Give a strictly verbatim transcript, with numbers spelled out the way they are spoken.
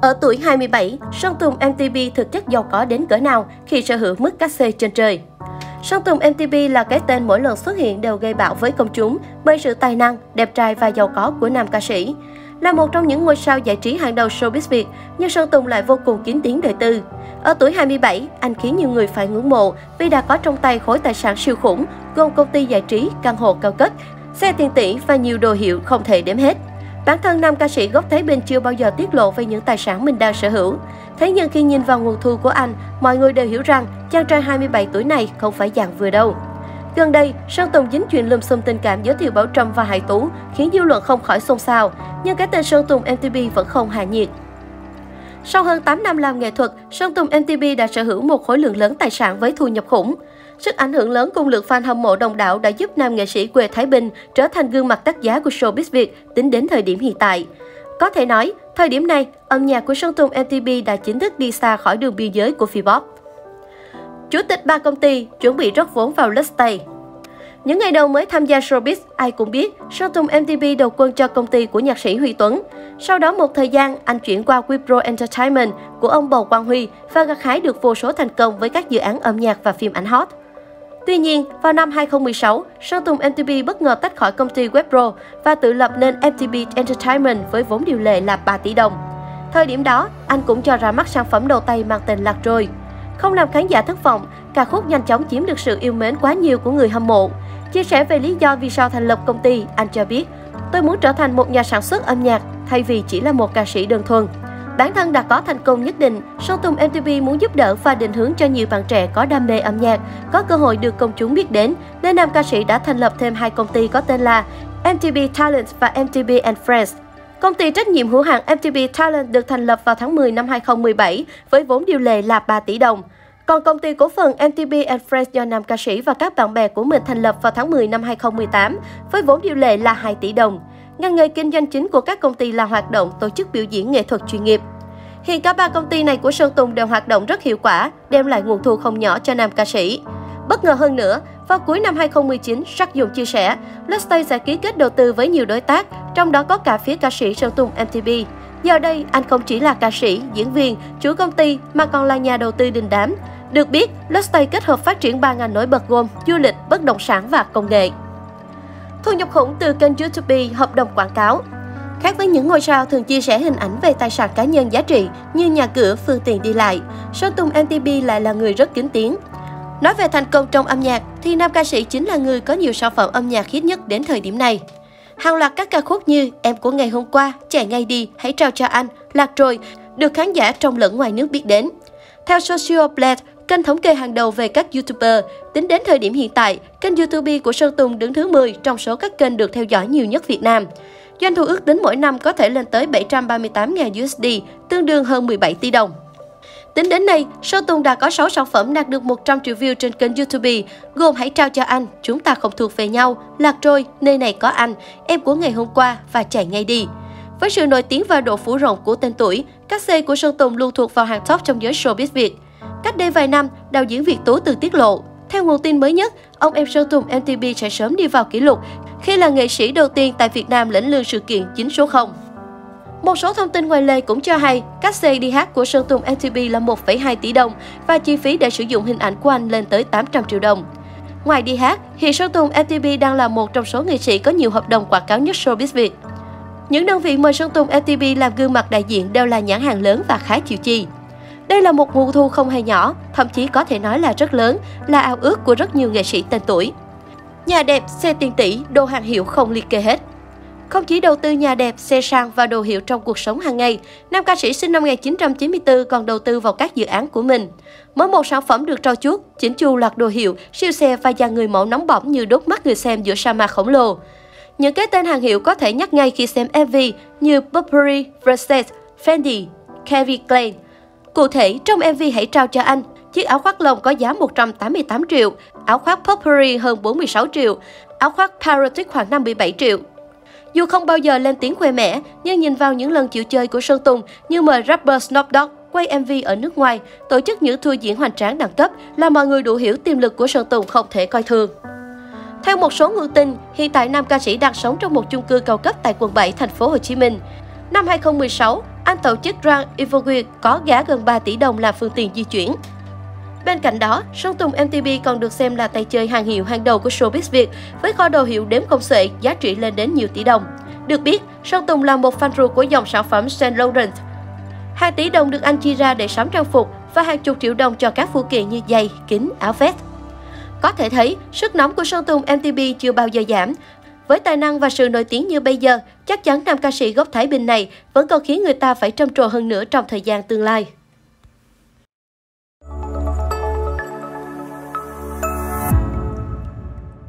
Ở tuổi hai mươi bảy, Sơn Tùng em tê pê thực chất giàu có đến cỡ nào khi sở hữu mức cát xê trên trời. Sơn Tùng em tê pê là cái tên mỗi lần xuất hiện đều gây bão với công chúng bởi sự tài năng, đẹp trai và giàu có của nam ca sĩ. Là một trong những ngôi sao giải trí hàng đầu showbiz Việt, nhưng Sơn Tùng lại vô cùng kín tiếng đời tư. Ở tuổi hai mươi bảy, anh khiến nhiều người phải ngưỡng mộ vì đã có trong tay khối tài sản siêu khủng, gồm công ty giải trí, căn hộ cao cấp, xe tiền tỷ và nhiều đồ hiệu không thể đếm hết. Bản thân nam ca sĩ gốc Thái Bình chưa bao giờ tiết lộ về những tài sản mình đang sở hữu. Thế nhưng khi nhìn vào nguồn thu của anh, mọi người đều hiểu rằng chàng trai hai mươi bảy tuổi này không phải dạng vừa đâu. Gần đây, Sơn Tùng dính chuyện lùm xùm tình cảm giữa Thiều Bảo Trâm và Hải Tú khiến dư luận không khỏi xôn xao, nhưng cái tên Sơn Tùng em tê pê vẫn không hạ nhiệt. Sau hơn tám năm làm nghệ thuật, Sơn Tùng em tê pê đã sở hữu một khối lượng lớn tài sản với thu nhập khủng. Sức ảnh hưởng lớn cùng lượng fan hâm mộ đồng đảo đã giúp nam nghệ sĩ quê Thái Bình trở thành gương mặt đắt giá của showbiz Việt tính đến thời điểm hiện tại. Có thể nói, thời điểm này, âm nhạc của Sơn Tùng em tê pê đã chính thức đi xa khỏi đường biên giới của Vpop. Chủ tịch ba công ty chuẩn bị rót vốn vào Blastay. Những ngày đầu mới tham gia showbiz, ai cũng biết Sơn Tùng em tê pê đầu quân cho công ty của nhạc sĩ Huy Tuấn. Sau đó một thời gian, anh chuyển qua WePro Entertainment của ông bầu Quang Huy và gặt hái được vô số thành công với các dự án âm nhạc và phim ảnh hot. Tuy nhiên, vào năm hai không một sáu, Sơn Tùng em tê pê bất ngờ tách khỏi công ty WePro và tự lập nên em tê pê Entertainment với vốn điều lệ là ba tỷ đồng. Thời điểm đó, anh cũng cho ra mắt sản phẩm đầu tay mang tên Lạc Rồi. Không làm khán giả thất vọng, ca khúc nhanh chóng chiếm được sự yêu mến quá nhiều của người hâm mộ. Chia sẻ về lý do vì sao thành lập công ty, anh cho biết, tôi muốn trở thành một nhà sản xuất âm nhạc thay vì chỉ là một ca sĩ đơn thuần. Bản thân đã có thành công nhất định, Sơn Tùng em tê pê muốn giúp đỡ và định hướng cho nhiều bạn trẻ có đam mê âm nhạc, có cơ hội được công chúng biết đến, nên nam ca sĩ đã thành lập thêm hai công ty có tên là em tê vê Talent và em tê vê and Friends. Công ty trách nhiệm hữu hạn em tê vê Talent được thành lập vào tháng mười năm hai không một bảy với vốn điều lệ là ba tỷ đồng. Còn công ty cổ phần em tê vê and Friends do nam ca sĩ và các bạn bè của mình thành lập vào tháng mười năm hai không một tám với vốn điều lệ là hai tỷ đồng. Ngành nghề kinh doanh chính của các công ty là hoạt động tổ chức biểu diễn nghệ thuật chuyên nghiệp. Hiện cả ba công ty này của Sơn Tùng đều hoạt động rất hiệu quả, đem lại nguồn thu không nhỏ cho nam ca sĩ. Bất ngờ hơn nữa, vào cuối năm hai không một chín, Jack Dung chia sẻ, Blastay sẽ ký kết đầu tư với nhiều đối tác, trong đó có cả phía ca sĩ Sơn Tùng em tê pê. Giờ đây, anh không chỉ là ca sĩ, diễn viên, chủ công ty mà còn là nhà đầu tư đình đám. Được biết, Blastay kết hợp phát triển ba ngành nổi bật gồm du lịch, bất động sản và công nghệ. Thu nhập khủng từ kênh YouTube, hợp đồng quảng cáo. Khác với những ngôi sao thường chia sẻ hình ảnh về tài sản cá nhân giá trị như nhà cửa, phương tiện đi lại, Sơn Tùng em tê pê lại là người rất kín tiếng. Nói về thành công trong âm nhạc thì nam ca sĩ chính là người có nhiều sản phẩm âm nhạc hit nhất đến thời điểm này. Hàng loạt các ca khúc như Em Của Ngày Hôm Qua, Chạy Ngay Đi, Hãy Trao Cho Anh, Lạc Rồi được khán giả trong lẫn ngoài nước biết đến. Theo Social Blade, kênh thống kê hàng đầu về các YouTuber, tính đến thời điểm hiện tại, kênh YouTube của Sơn Tùng đứng thứ mười trong số các kênh được theo dõi nhiều nhất Việt Nam. Doanh thu ước tính mỗi năm có thể lên tới bảy trăm ba mươi tám nghìn đô la, tương đương hơn mười bảy tỷ đồng. Tính đến nay, Sơn Tùng đã có sáu sản phẩm đạt được một trăm triệu view trên kênh YouTube, gồm Hãy Trao Cho Anh, Chúng Ta Không Thuộc Về Nhau, Lạc Rồi, Nơi Này Có Anh, Em Của Ngày Hôm Qua và Chạy Ngay Đi. Với sự nổi tiếng và độ phủ rộng của tên tuổi, các xê của Sơn Tùng luôn thuộc vào hàng top trong giới showbiz Việt. Cách đây vài năm, đạo diễn Việt Tú từng tiết lộ, theo nguồn tin mới nhất, ông em Sơn Tùng em tê pê sẽ sớm đi vào kỷ lục khi là nghệ sĩ đầu tiên tại Việt Nam lĩnh lương sự kiện chín số không. Một số thông tin ngoài lề cũng cho hay, các xê đi hát của Sơn Tùng em tê pê là một phẩy hai tỷ đồng và chi phí để sử dụng hình ảnh của anh lên tới tám trăm triệu đồng. Ngoài đi hát, hiện Sơn Tùng em tê pê đang là một trong số nghệ sĩ có nhiều hợp đồng quảng cáo nhất showbiz Việt. Những đơn vị mời Sơn Tùng em tê pê làm gương mặt đại diện đều là nhãn hàng lớn và khá chịu chi. Đây là một nguồn thu không hề nhỏ, thậm chí có thể nói là rất lớn, là ao ước của rất nhiều nghệ sĩ tên tuổi. Nhà đẹp, xe tiền tỷ, đồ hàng hiệu không liệt kê hết. Không chỉ đầu tư nhà đẹp, xe sang và đồ hiệu trong cuộc sống hàng ngày, nam ca sĩ sinh năm một nghìn chín trăm chín mươi tư còn đầu tư vào các dự án của mình. Mỗi một sản phẩm được trao chuốt, chỉnh chu loạt đồ hiệu, siêu xe và dàn người mẫu nóng bỏng như đốt mắt người xem giữa sa mạc khổng lồ. Những cái tên hàng hiệu có thể nhắc ngay khi xem em vê như Puppery, Versace, Fendi, Calvin Klein. Cụ thể, trong em vê Hãy Trao Cho Anh, chiếc áo khoác lông có giá một trăm tám mươi tám triệu, áo khoác Puppery hơn bốn mươi sáu triệu, áo khoác Pyrotix khoảng năm mươi bảy triệu. Dù không bao giờ lên tiếng khoe mẽ, nhưng nhìn vào những lần chịu chơi của Sơn Tùng như mời rapper Snoop Dogg quay em vê ở nước ngoài, tổ chức những tour diễn hoành tráng đẳng cấp là mọi người đủ hiểu tiềm lực của Sơn Tùng không thể coi thường. Theo một số nguồn tin, hiện tại nam ca sĩ đang sống trong một chung cư cao cấp tại quận bảy, thành phố Hồ Chí Minh. Năm hai không một sáu, Anh tổ chức Run Evoque có giá gần ba tỷ đồng là phương tiện di chuyển. Bên cạnh đó, Sơn Tùng em tê pê còn được xem là tay chơi hàng hiệu hàng đầu của showbiz Việt với kho đồ hiệu đếm không xuể giá trị lên đến nhiều tỷ đồng. Được biết, Sơn Tùng là một fan ruột của dòng sản phẩm Saint Laurent. Hàng tỷ đồng được anh chia ra để sắm trang phục và hàng chục triệu đồng cho các phụ kiện như giày, kính, áo vest. Có thể thấy, sức nóng của Sơn Tùng em tê pê chưa bao giờ giảm. Với tài năng và sự nổi tiếng như bây giờ, chắc chắn nam ca sĩ gốc Thái Bình này vẫn còn khiến người ta phải trầm trồ hơn nữa trong thời gian tương lai.